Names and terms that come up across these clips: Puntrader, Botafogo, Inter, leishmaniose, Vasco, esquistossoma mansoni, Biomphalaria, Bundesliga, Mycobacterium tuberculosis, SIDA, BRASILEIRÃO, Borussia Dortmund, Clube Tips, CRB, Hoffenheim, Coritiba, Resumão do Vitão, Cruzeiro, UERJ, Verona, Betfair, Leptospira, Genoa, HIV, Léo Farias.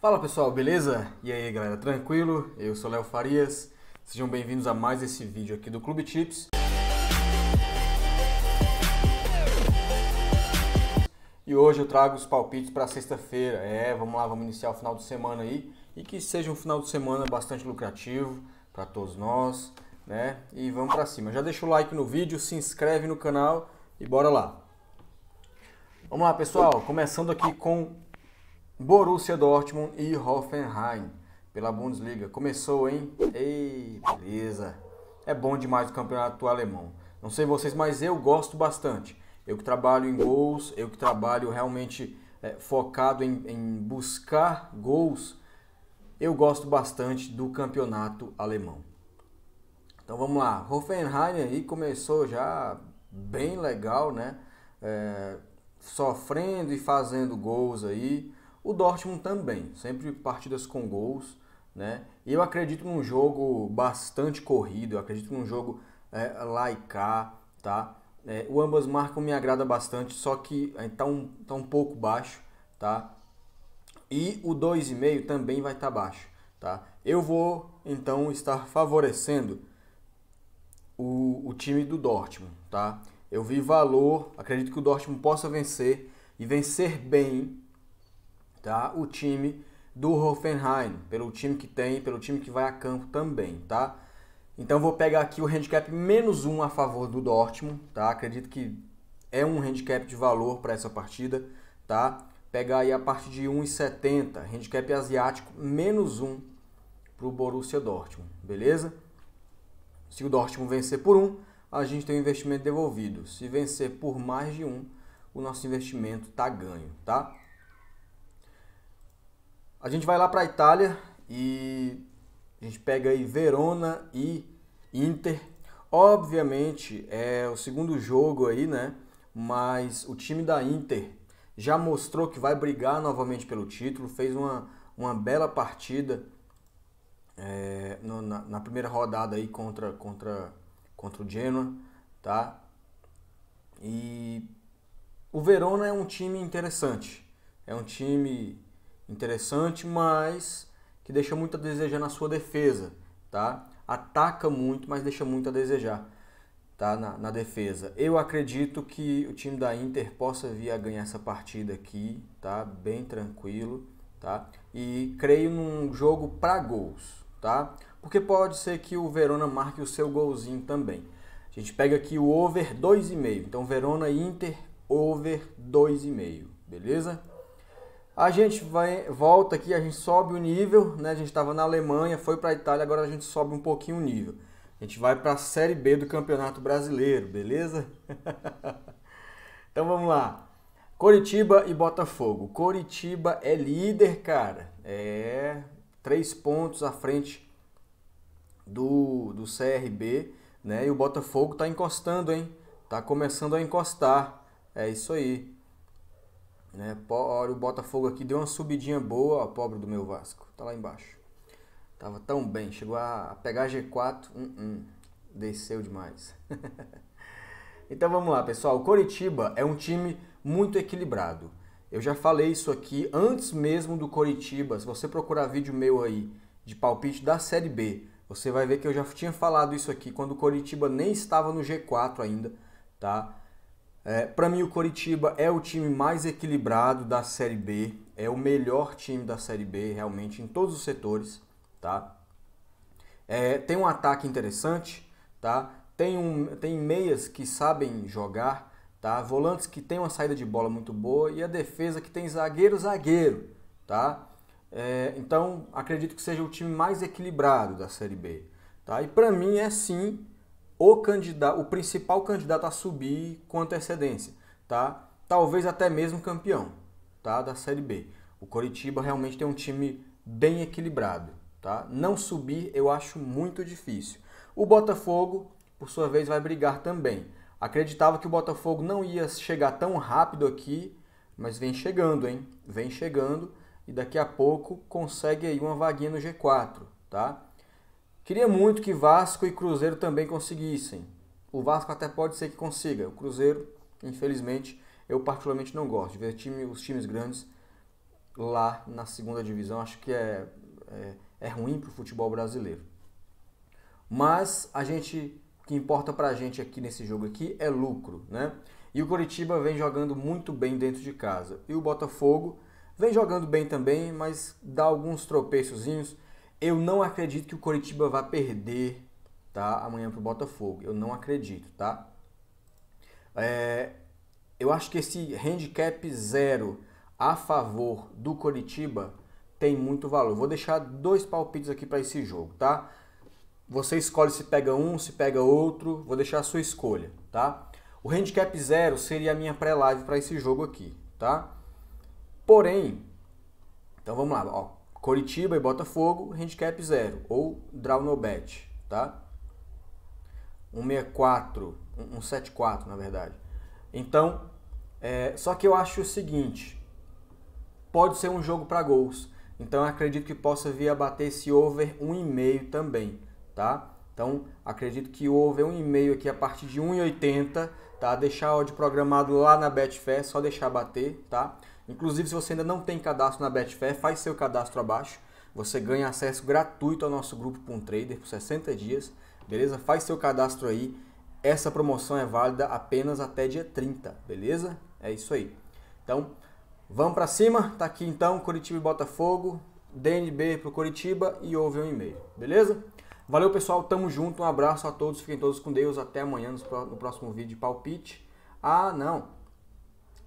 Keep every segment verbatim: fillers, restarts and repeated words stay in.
Fala pessoal, beleza? E aí galera, tranquilo? Eu sou Léo Farias, sejam bem-vindos a mais esse vídeo aqui do Clube Tips. E hoje eu trago os palpites para sexta-feira, é, vamos lá, vamos iniciar o final de semana aí. E que seja um final de semana bastante lucrativo para todos nós, né? E vamos para cima, já deixa o like no vídeo, se inscreve no canal e bora lá. Vamos lá pessoal, começando aqui com Borussia Dortmund e Hoffenheim pela Bundesliga. Começou, hein? Ei, beleza. É bom demais o campeonato alemão. Não sei vocês, mas eu gosto bastante. Eu que trabalho em gols, eu que trabalho realmente é, focado em, em buscar gols, eu gosto bastante do campeonato alemão. Então vamos lá. Hoffenheim aí começou já bem legal, né? É, sofrendo e fazendo gols aí. O Dortmund também, sempre partidas com gols, né? E eu acredito num jogo bastante corrido, eu acredito num jogo é, lá e cá, tá? É, o ambas marcam me agrada bastante, só que está um, tá um pouco baixo, tá? E o dois e meio também vai estar tá baixo, tá? Eu vou, então, estar favorecendo o, o time do Dortmund, tá? Eu vi valor, acredito que o Dortmund possa vencer, e vencer bem, tá? O time do Hoffenheim, pelo time que tem, pelo time que vai a campo também, tá? Então vou pegar aqui o handicap menos um a favor do Dortmund, tá? Acredito que é um handicap de valor para essa partida, tá? Pegar aí a partir de um e setenta, handicap asiático menos um para o Borussia Dortmund, beleza? Se o Dortmund vencer por um, a gente tem um investimento devolvido. Se vencer por mais de um, o nosso investimento tá ganho, tá? A gente vai lá para a Itália e a gente pega aí Verona e Inter. Obviamente é o segundo jogo aí, né? Mas o time da Inter já mostrou que vai brigar novamente pelo título. Fez uma, uma bela partida é, no, na, na primeira rodada aí contra, contra, contra o Genoa, tá? E o Verona é um time interessante. É um time interessante, mas que deixa muito a desejar na sua defesa, tá? Ataca muito, mas deixa muito a desejar, tá? Na, na defesa. Eu acredito que o time da Inter possa vir a ganhar essa partida aqui, tá? Bem tranquilo, tá? E creio num jogo para gols, tá? Porque pode ser que o Verona marque o seu golzinho também. A gente pega aqui o over dois e meio. Então Verona e Inter, over dois e meio, beleza? A gente vai, volta aqui, a gente sobe o nível, né? A gente estava na Alemanha, foi para a Itália, agora a gente sobe um pouquinho o nível. A gente vai para a Série B do Campeonato Brasileiro, beleza? Então vamos lá. Coritiba e Botafogo. Coritiba é líder, cara. É três pontos à frente do, do C R B, né? E o Botafogo tá encostando, hein? Tá começando a encostar. É isso aí. Né? O Botafogo aqui deu uma subidinha boa, ó, pobre do meu Vasco, tá lá embaixo. Tava tão bem, chegou a pegar G quatro, uh -uh. Desceu demais. Então vamos lá, pessoal. O Coritiba é um time muito equilibrado. Eu já falei isso aqui antes mesmo do Coritiba. Se você procurar vídeo meu aí de palpite da Série B, você vai ver que eu já tinha falado isso aqui quando o Coritiba nem estava no G quatro ainda, tá? É, para mim o Coritiba é o time mais equilibrado da Série B, é o melhor time da Série B realmente em todos os setores, tá? É, tem um ataque interessante, tá? Tem, um, tem meias que sabem jogar, tá? Volantes que tem uma saída de bola muito boa e a defesa que tem zagueiro, zagueiro, tá? É, então acredito que seja o time mais equilibrado da Série B, tá? E para mim é sim o candidato, o principal candidato a subir com antecedência, tá? Talvez até mesmo campeão, tá? Da Série B. O Coritiba realmente tem um time bem equilibrado, tá? Não subir eu acho muito difícil. O Botafogo, por sua vez, vai brigar também. Acreditava que o Botafogo não ia chegar tão rápido aqui, mas vem chegando, hein? Vem chegando e daqui a pouco consegue aí uma vaguinha no G quatro, tá? Queria muito que Vasco e Cruzeiro também conseguissem. O Vasco até pode ser que consiga. O Cruzeiro, infelizmente, eu particularmente não gosto. Ver time, os times grandes lá na segunda divisão, acho que é, é, é ruim para o futebol brasileiro. Mas a gente, o que importa para a gente aqui nesse jogo aqui é lucro, né? E o Coritiba vem jogando muito bem dentro de casa. E o Botafogo vem jogando bem também, mas dá alguns tropeçozinhos. Eu não acredito que o Coritiba vá perder, tá, amanhã para o Botafogo. Eu não acredito, tá? É, eu acho que esse handicap zero a favor do Coritiba tem muito valor. Vou deixar dois palpites aqui para esse jogo, tá? Você escolhe se pega um, se pega outro. Vou deixar a sua escolha, tá? O handicap zero seria a minha pré-live para esse jogo aqui, tá? Porém, então vamos lá, ó, Coritiba e Botafogo, handicap zero ou draw no bet, tá? um sessenta e quatro, um setenta e quatro na verdade. Então, é, só que eu acho o seguinte, pode ser um jogo para gols. Então eu acredito que possa vir a bater esse over um e meio também, tá? Então, acredito que o over um e meio aqui a partir de um e oitenta, tá? Deixar o odd programado lá na Betfair, só deixar bater, tá? Inclusive, se você ainda não tem cadastro na Betfair, faz seu cadastro abaixo. Você ganha acesso gratuito ao nosso grupo Puntrader por sessenta dias, beleza? Faz seu cadastro aí. Essa promoção é válida apenas até dia trinta, beleza? É isso aí. Então, vamos para cima. Tá aqui então, Coritiba e Botafogo, D N B pro Coritiba e over um e meio, beleza? Valeu, pessoal, tamo junto, um abraço a todos, fiquem todos com Deus, até amanhã no próximo vídeo de palpite. Ah, não,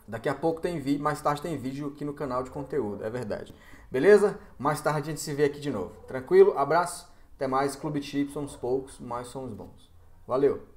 daqui a pouco tem vídeo, mais tarde tem vídeo aqui no canal de conteúdo, é verdade. Beleza? Mais tarde a gente se vê aqui de novo. Tranquilo? Abraço, até mais, Clube Tips, somos poucos, mas somos bons. Valeu!